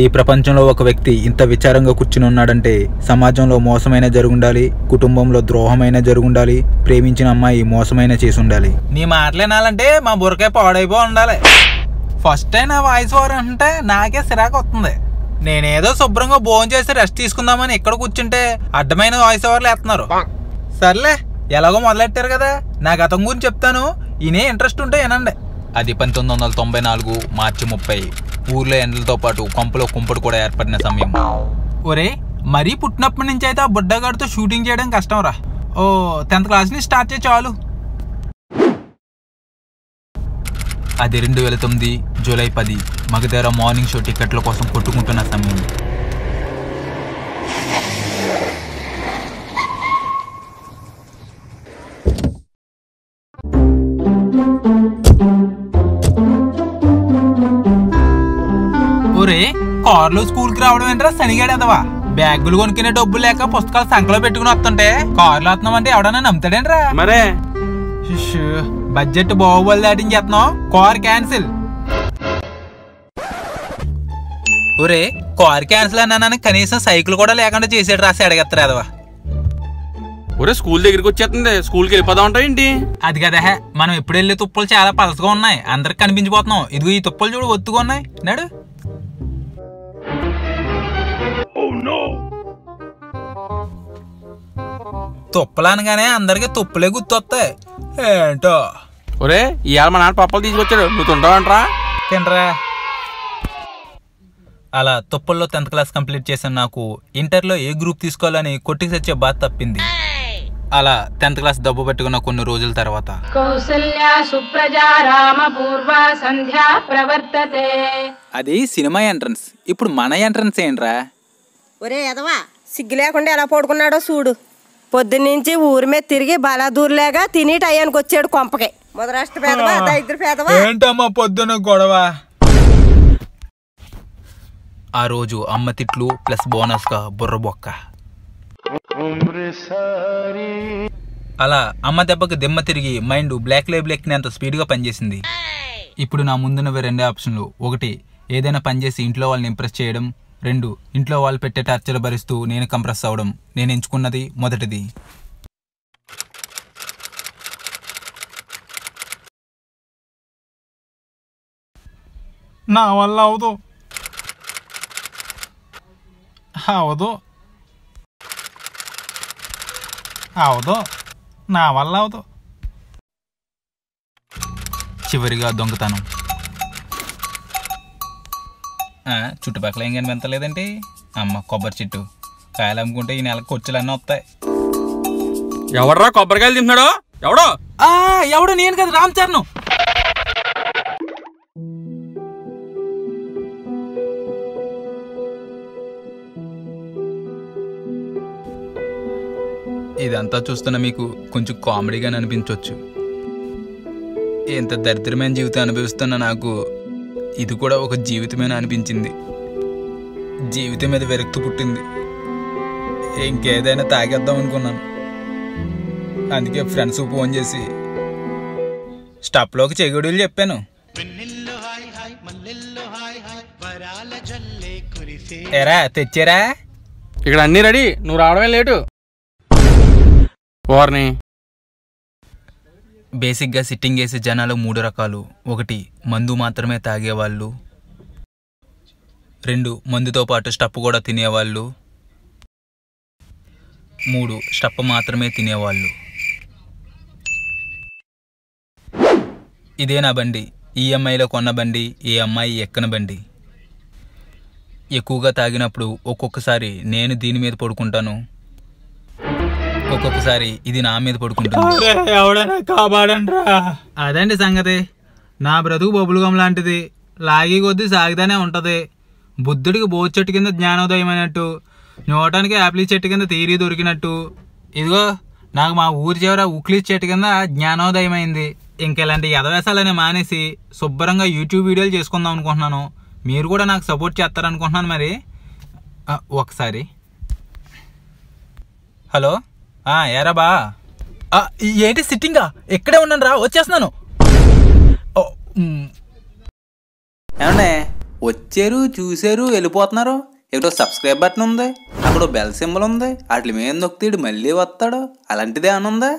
ఈ ప్రపంచంలో ఒక వ్యక్తి ఇంత విచారంగా కూర్చుని ఉన్నాడంటే సమాజంలో మోసమైనా జరుగుండాలి, కుటుంబంలో ద్రోహమైనా జరుగుండాలి, ప్రేమించిన అమ్మాయి మోసమైనా చేసి ఉండాలి. నీ మాటలేనాలంటే మా బుర్రకాయ పాడైపో ఉండాలి. ఫస్ట్ టైం నా వాయిస్ ఓవర్ అంటే నాకే సిరాకు వస్తుంది. నేనేదో శుభ్రంగా భోజనం చేసి రెస్ట్ తీసుకుందామని ఇక్కడ కూర్చుంటే అడ్డమైన వాయిస్ ఓవర్లు వేస్తున్నారు. సర్లే ఎలాగో మొదలెట్టారు కదా, నా గతం గురించి చెప్తాను, ఈయనే ఇంట్రెస్ట్ ఉంటే ఏనండి. అది 1994 మార్చి 30 ఊర్లో ఎండలతో పాటు కొంపలో కుంపడు కూడా ఏర్పడిన సమయం. ఒరే మరీ పుట్టినప్పటి నుంచి అయితే ఆ బుడ్డగాడితో షూటింగ్ చేయడం కష్టం రా. ఓ 10th క్లాస్ని స్టార్ట్ చేయ చాలు. అది 2009 జూలై 10 మగధర మార్నింగ్ షో టికెట్ల కోసం కొట్టుకుంటున్న సమయం. ఒరే కారులో స్కూల్కి రావడం ఏంటరా శనిగాడేదవా, బ్యాగులు కొనుక్కునే డబ్బులు లేక పుస్తకాలు సంకలో పెట్టుకుని వస్తుంటే కారులో వస్తున్నామంటే ఎవడన్నా నమ్ముతాడేంట్రా. మరే బడ్జెట్ బాహుబలి దాటించేస్తున్నాం, కార్ క్యాన్సిల్. ఒరే కార్ క్యాన్సిల్ అన్నానని కనీసం సైకిల్ కూడా లేకుండా చేసేట రాసి అడగెత్తరాదవా. ఒరే స్కూల్ దగ్గరికి వచ్చేస్తుంది, స్కూల్కి వెళ్ళిపోదాం ఉంటా ఏంటి? అది కదా, మనం ఎప్పుడు వెళ్ళే తుప్పలు చాలా పలసగా ఉన్నాయి, అందరికి కనిపించిపోతున్నాం. ఇదిగో ఈ తుప్పలు చూడు, ఒత్తుగా ఉన్నాయి నాడు. తుప్పలు అనగానే అందరికి తుప్పలే గుర్తొస్తాయి ఏంటో. ఒరే ఇవాళ మా నాన్న పప్పలు తీసుకొచ్చాడు, నువ్వు తింటావంటరా? తినరా. అలా తుప్పల్లో 10th క్లాస్ కంప్లీట్ చేసిన నాకు ఇంటర్లో ఏ గ్రూప్ తీసుకోవాలని కొట్టికి తెచ్చే బాధ తప్పింది. అలా 10th క్లాస్ దబ్బు పెట్టుకున్న కొన్ని రోజుల తర్వాత అది సినిమా ఎంట్రన్స్. ఇప్పుడు మన ఎంట్రన్స్ ఏంట్రా? ఒరే ఎదవా సిగ్గు లేకుండా ఎలా పడుకున్నాడో చూడు. పొద్దున్నుంచి ఊరి మీద తిరిగి బలాదూర్లేగా తిని టయానికి వచ్చాడు కొంపకి. మొదరాష్ట్ర పేదవా, దరిద్ర పేదవా, ఏంటమ్మా పొద్దున గొడవ? ఆ రోజు అమ్మ తిట్లు ప్లస్ బోనస్ గా బుర్రబొక్క. అలా అమ్మ దెబ్బకు దిమ్మ తిరిగి మైండ్ బ్లాక్ లైబుల్ ఎక్కినంత స్పీడ్ గా పనిచేసింది. ఇప్పుడు నా ముందున్నవి రెండే ఆప్షన్లు. ఒకటి, ఏదైనా పనిచేసి ఇంట్లో వాళ్ళని ఇంప్రెస్ చేయడం. రెండు, ఇంట్లో వాళ్ళు పెట్టే టార్చర్ భరిస్తూ నేను కంప్రెస్ అవడం. నేను ఎంచుకున్నది మొదటిది. నా వల్ల అవదు అవదు అవదు నా వల్ల అవదు. చివరిగా దొంగతనం. చుట్టుపక్కల ఏం కనిపించలేదంటే అమ్మ కొబ్బరి చెట్టు కాయలు అమ్ముకుంటే ఈ నెలకు ఖర్చులన్నీ వస్తాయి. ఎవడరా కొబ్బరికాయలు తింటున్నాడు? ఎవడో ఎవడో నేను కదా, రామ్ చరణ్. ఇదంతా చూస్తున్న మీకు కొంచెం కామెడీగా అనిపించవచ్చు. ఇంత దరిద్రమైన జీవితం అనుభవిస్తున్న నాకు ఇది కూడా ఒక జీవితమేనా అనిపించింది. జీవితం మీద వెరక్తు పుట్టింది. ఇంకేదైనా తాగేద్దాం అనుకున్నాను. అందుకే ఫ్రెండ్స్కి ఫోన్ చేసి స్టాప్లోకి చెగుడులు చెప్పాను. ఎరా తెచ్చారా? ఇక్కడ అన్నీ రెడీ, నువ్వు రావడమే లేటు. వార్ని బేసిక్గా సిట్టింగ్ వేసే జనాలు 3 రకాలు. ఒకటి, మందు మాత్రమే తాగేవాళ్ళు. 2, మందుతో పాటు స్టప్ కూడా తినేవాళ్ళు. 3, స్టప్ మాత్రమే తినేవాళ్ళు. ఇదే నా బండి, ఈఎంఐలో కొన్న బండి, ఏ అమ్మాయి ఎక్కన బండి. ఎక్కువగా తాగినప్పుడు ఒక్కొక్కసారి నేను దీని మీద పడుకుంటాను, ఒక్కొక్కసారి ఇది నా మీద పడుకుంటుంది. అదండి సంగతి. నా బ్రతుకు బొబ్బులుగం లాంటిది, లాగి కొద్దీ సాగుతానే ఉంటుంది. బుద్ధుడికి బోధి చెట్టు కింద జ్ఞానోదయం అయినట్టు, నోటానికి యాపిల్ చెట్టు కింద తీరి దొరికినట్టు. ఇదిగో నాకు మా ఊరి చివర ఉక్లీ చెట్టు కింద జ్ఞానోదయం అయింది. ఇంకా ఇలాంటి యదవేశాలని మానేసి శుభ్రంగా యూట్యూబ్ వీడియోలు చేసుకుందాం అనుకుంటున్నాను. మీరు కూడా నాకు సపోర్ట్ చేస్తారనుకుంటున్నాను. మరి ఒకసారి హలో ఏరా బా. ఏంటి సిట్టింగా? ఎక్కడే ఉన్నాను రా, వచ్చేస్తున్నాను. ఏమండే వచ్చారు చూసారు వెళ్ళిపోతున్నారు. ఎక్కడో సబ్స్క్రైబ్ బటన్ ఉంది, అక్కడో బెల్ సింబల్ ఉంది, వాటి మీద నొక్కితే మళ్ళీ వస్తాడు. అలాంటిదే అనుందా?